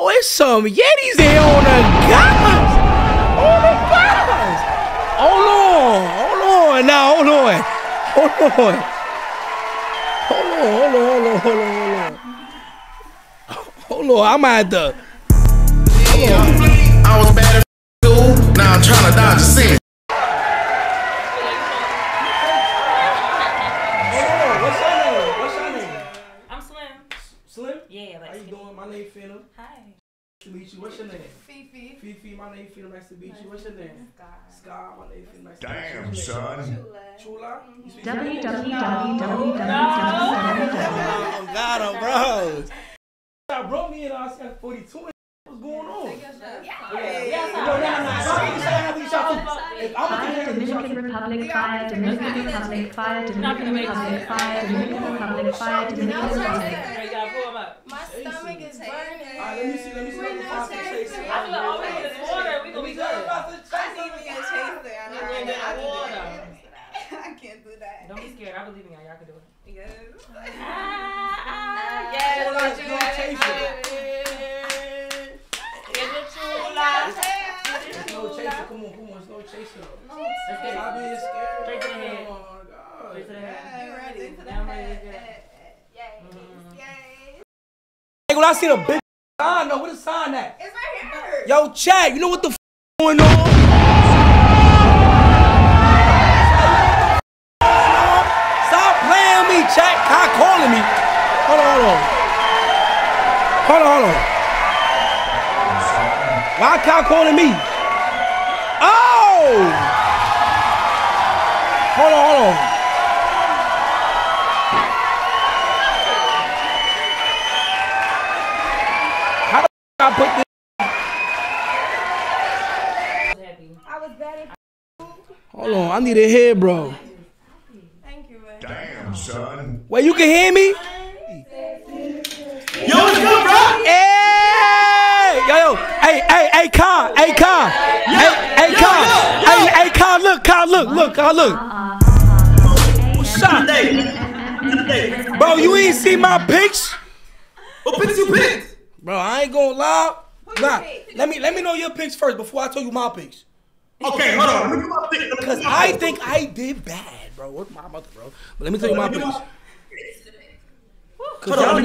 Oh, it's some Yetis there on the guys. On the guys. Hold on. Now, hold on. I'm at the. I was bad at dude. Now I'm trying to dodge a sin. Phantom. Hi. Nice to meet you. What's your name? Fifi. Fifi, my name Phantom. Nice to meet you. What's your name? Sky. My name Phantom. Nice to meet you. Damn, son. Chula. www. Got him, bro. I brought me in. I was at 42. What's going on? Dominican Republic, fire. My stomach is burning. Let me see. I feel like all we get is water. We gonna be good. I need me a chaser. I can't do that. Don't be scared. I believe in y'all. Y'all can do it. Yes. Yes. No chaser. Come on. It's no chaser. Let's get it. I'll be scared. Straight to the head. Oh my God. Straight to the head. I'm ready. When I see the big sign, though, what is the sign at? It's right here. Yo, Chad, you know what the f going on? Stop playing me, Chad. Stop calling me. Hold on. Why Kyle calling me? Oh! Hold on. I put this. I was bad at. Hold on, I need a head, bro. Thank you, man. Damn, son. Wait, you can hear me? Yo, what's good, bro? Hey! Hey, Kyle. Hey, Kyle, look. What's up? Bro, you ain't see my pics? What pics you picked? Bro, I ain't gonna lie. Nah, let me know your picks first before I tell you my picks. Okay, hold on. Because I think I did bad, bro. What's my mother, bro? But let me tell you my picks. Hold on,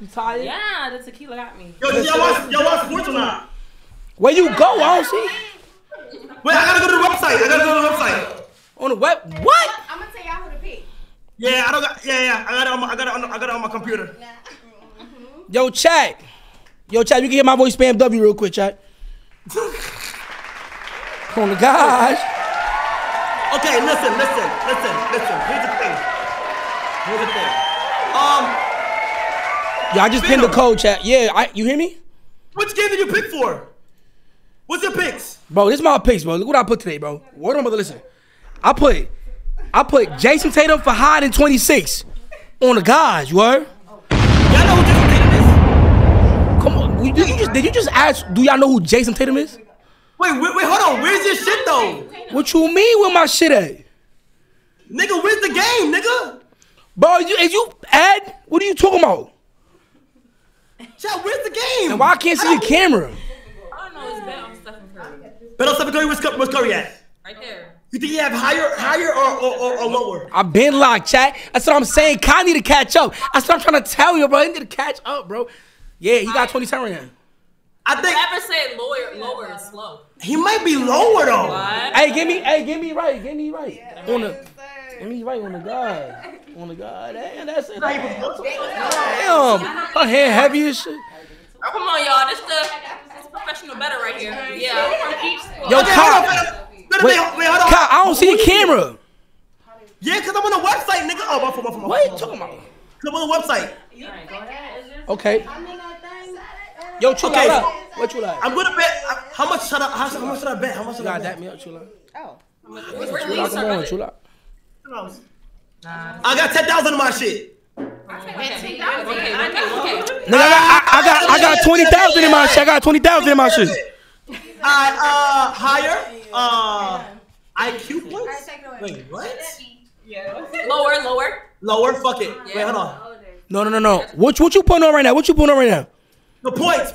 you tired? Yeah, the tequila got me. Yo, y'all watch sports or not? Where you go? I don't see. Wait, I gotta go to the website. On the web? What? I'm gonna tell y'all who to pick. Yeah, I don't got. Yeah. I got it on my computer. Nah. Yo, Chad, you can hear my voice spam W real quick, Chad. Oh, my gosh. Okay, listen. Here's the thing. Yeah, I just pinned the code, Chad. Yeah, you hear me? Which game did you pick for? What's your picks? Bro, this is my picks, bro. Look what I put today, bro. Word on mother, listen. I put Jason Tatum for high in 26. On the guys, you heard? Y'all know who Jason Tatum is? Come on, did you just ask? Do y'all know who Jason Tatum is? Wait, hold on. Where's your shit though? What you mean? Where my shit at? Nigga, where's the game, nigga? Bro, is you Ed? What are you talking about? Chad, where's the game? And why I can't see the camera? I don't know. It's bet on Stephen Curry. Bet on Stephen Curry. Where's Curry at? Right there. You think you have higher or lower? I've been locked, chat. That's what I'm saying. Kai need to catch up. That's what I'm trying to tell you, bro. He need to catch up, bro. Yeah, he got 27 right now. I think. Whoever said lower is slow. He might be lower though. What? Hey, give me right. Yeah, give me right on the guy. Damn, that's it. Damn, her hair heavy as shit. Come on, y'all. This professional better right here. Yeah. Yo, Kai. Wait, hold on. Kyle, I don't see the camera. Yeah, because I'm on the website, nigga. Oh, my phone. What are you talking about? Because I'm on the website. Okay. Yo, Chula, what you like? I'm going to bet. How much should I bet? How much should I bet? Dap me up, Chula. Oh. Chula, come on, Chula. I got 10,000 in my shit. No, I got 20,000 in my shit. Higher. IQ points? Wait, what? Yeah. Lower. Fuck it. Yeah. Wait, hold on. No. What you putting on right now? The points.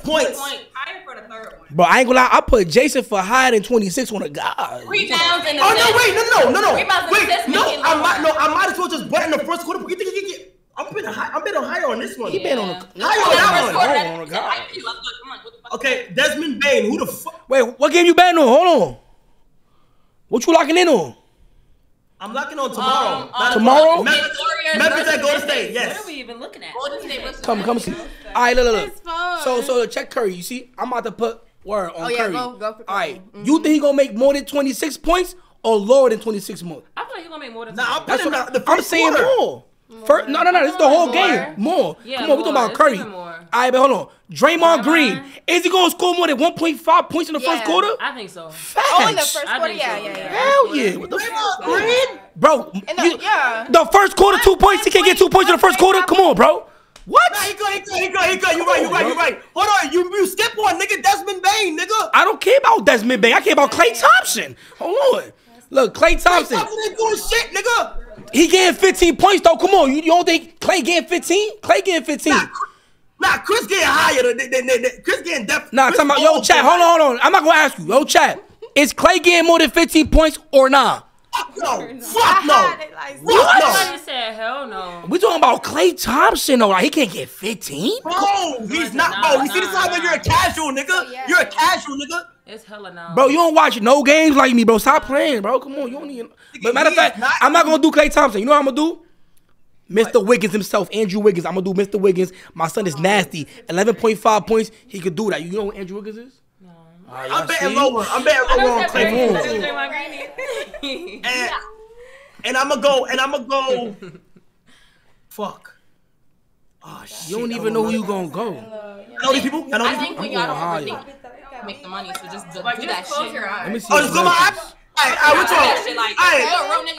Higher for the third one. But I ain't gonna lie, I put Jason for higher than 26 on a guy. Rebounds and no. I might as well just bet in the first quarter. I'm betting higher on this one. He bet on a higher on a guy. Okay, Desmond Bane. Who the fuck? Wait, what game you betting on? Hold on. What you locking in on? I'm locking on tomorrow. Tomorrow? Memphis at Golden State, yes. What are we even looking at? Golden State. Come see. All right, look. So check Curry, you see? I'm about to put word on Curry. Go for Curry. All right, you think he going to make more than 26 points or lower than 26 more? I feel like he's going to make more than 26 points. Nah, I'm saying more. First, no, this is the whole game. More. Yeah, come on, we're talking about Curry. All right, but hold on. Draymond Green, is he going to score more than 1.5 points in the first quarter? I think so. Facts. Oh, in the first quarter? Yeah. Hell yeah. What the fuck? Green? Bro, the first quarter, 2 points. He can't get 2 points in the first quarter? Come on, bro. What? Nah, he good. You're right. Hold on, you skip one, nigga. Desmond Bane, nigga. I don't care about Desmond Bane. I care about Klay Thompson. Hold on. Look, Klay Thompson. Klay Thompson ain't doing shit, nigga. He getting 15 points, though. Come on. You don't think Klay getting 15? Klay getting 15. Nah, Chris getting higher. Chris getting depth. Nah, talking about, yo, chat, hold on. I'm not going to ask you. Yo, chat, is Klay getting more than 15 points or nah? Fuck no. Said, hell no. We talking about Klay Thompson, though. Like, he can't get 15? Bro, he's not, bro. You see, this is how you're a casual, nigga. You're a casual, nigga. It's hella no. Bro, you don't watch no games like me, bro. Stop playing, bro. Come on, you don't need. But matter of fact, I'm not gonna do Klay Thompson. You know what I'm gonna do? Mr. Wiggins himself, Andrew Wiggins. I'm gonna do Mr. Wiggins. My son is nasty. 11.5 points. He could do that. You know what Andrew Wiggins is? No. Right, I'm betting lower. On Klay Thompson. And I'm gonna go. Fuck. Oh shit. You don't even know who you gonna go. I know these people. I think when y'all don't think make the money, so just do that shit. Let me see. Oh, my eyes?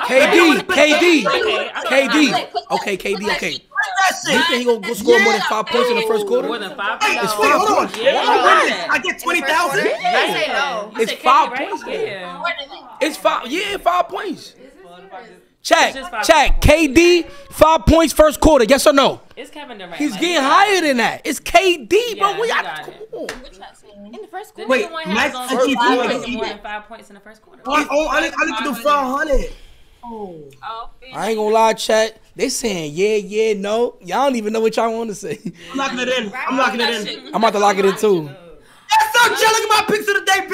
KD. Okay. You think he gonna score more than 5 points in the first quarter? More than 5 points. It's 5 points. I get 20,000. I say no. It's 5 points. It's five. Yeah, 5 points. Check. KD, 5 points first quarter. Yes or no? It's Kevin Durant. He's getting higher than that. It's KD, bro. We got it. Come on. In the first quarter. Wait, Max actually put more than 5 points in the first quarter. Oh, I need to do 500. Oh. I ain't gonna lie, chat. They saying yeah, no. Y'all don't even know what y'all want to say. I'm locking it in. I'm about to lock it in too. That's so chill. Look at my picks of the day.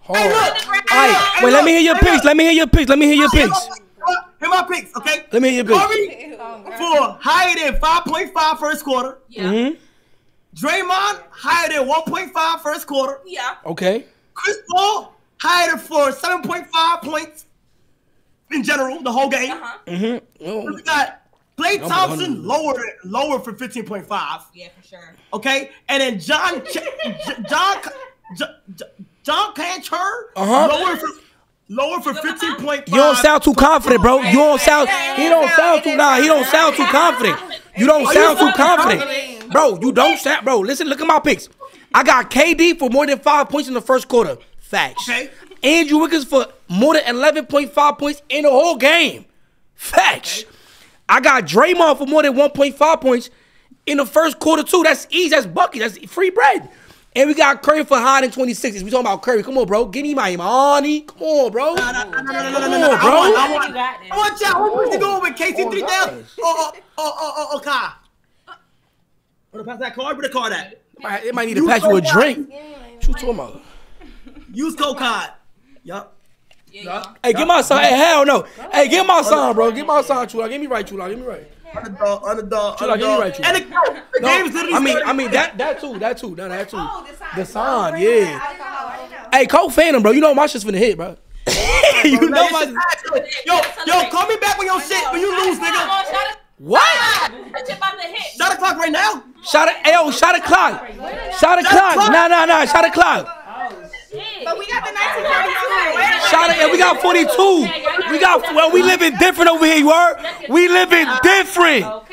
Hey, look. Alright, wait, let me hear your picks. Hear my picks, okay? Let me hear your picks. For higher than 5.5 first quarter. Yeah. Draymond, higher than 1.5 first quarter. Yeah. Okay. Chris Paul, higher than 7.5 points in general, the whole game. We got Klay Thompson lower for 15.5. Yeah, for sure. Okay? And then John Kancher, lower for 15.5. You don't sound too confident, bro. You don't sound. He don't sound too confident. You don't sound too confident, bro. You don't sound, bro. Listen, look at my picks. I got KD for more than 5 points in the first quarter. Facts. Okay. Andrew Wiggins for more than 11.5 points in the whole game. Facts. Okay. I got Draymond for more than 1.5 points in the first quarter too. That's easy. That's bucky. That's free bread. And we got Curry for higher than 26. We talking about Curry. Come on, bro. Give me my money. Come on, bro. No, bro. I want y'all. Who's going with KC 3000? Wanna pass that card? Where the card at? It might need to pass you a drink. Shoot your mother. Use Coke card. Yup. Hey, get my son. Hey, hell no. Hey, get my son, bro. Get my son, Chula. Give me right, Chula. Give me right. Underdog. Chula, give me right, Chula. No, I mean that too. That too. Oh, the sign, yeah. Hey, Coke Fanum, bro. You know my shit's finna hit, bro. You know my. Yo, call me back when your shit when you lose, nigga. What? Shot a clock right now. Shot a clock. Nah. Shot a clock. But we got the 1930s. Shout out, and we got 42. We live in different over here, you heard? We live in different.